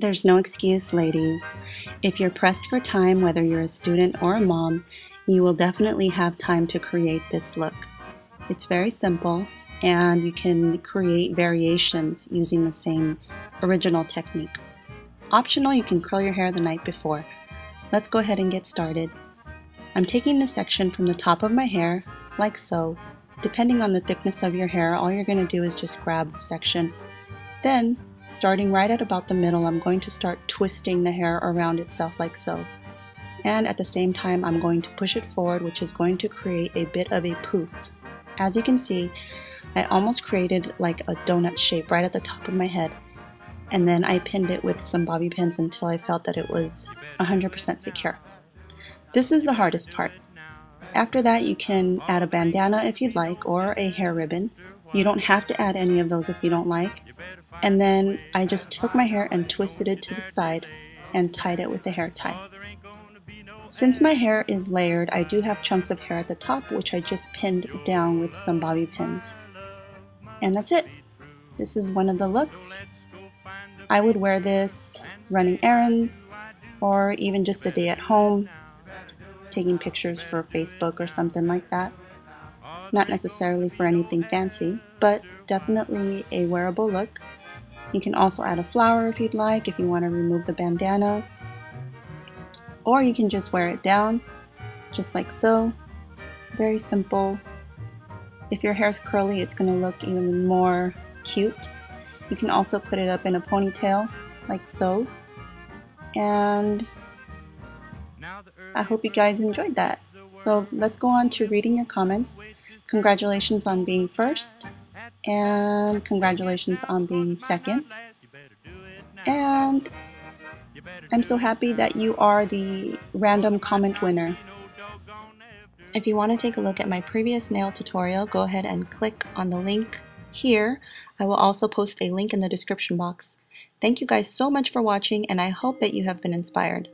There's no excuse, ladies. If you're pressed for time, whether you're a student or a mom, you will definitely have time to create this look. It's very simple, and you can create variations using the same original technique. Optional, you can curl your hair the night before. Let's go ahead and get started. I'm taking a section from the top of my hair, like so. Depending on the thickness of your hair, all you're going to do is just grab the section. Then, starting right at about the middle, I'm going to start twisting the hair around itself like so. And at the same time, I'm going to push it forward, which is going to create a bit of a poof. As you can see, I almost created like a donut shape right at the top of my head. And then I pinned it with some bobby pins until I felt that it was 100% secure. This is the hardest part. After that, you can add a bandana if you'd like, or a hair ribbon. You don't have to add any of those if you don't like. And then I just took my hair and twisted it to the side and tied it with a hair tie. Since my hair is layered, I do have chunks of hair at the top, which I just pinned down with some bobby pins. And that's it. This is one of the looks. I would wear this running errands, or even just a day at home, taking pictures for Facebook or something like that. Not necessarily for anything fancy, but definitely a wearable look. You can also add a flower if you'd like, if you want to remove the bandana. Or you can just wear it down, just like so. Very simple. If your hair's curly, it's going to look even more cute. You can also put it up in a ponytail, like so. And I hope you guys enjoyed that. So let's go on to reading your comments. Congratulations on being first, and congratulations on being second. And I'm so happy that you are the random comment winner. If you want to take a look at my previous nail tutorial, go ahead and click on the link here. I will also post a link in the description box. Thank you guys so much for watching, and I hope that you have been inspired.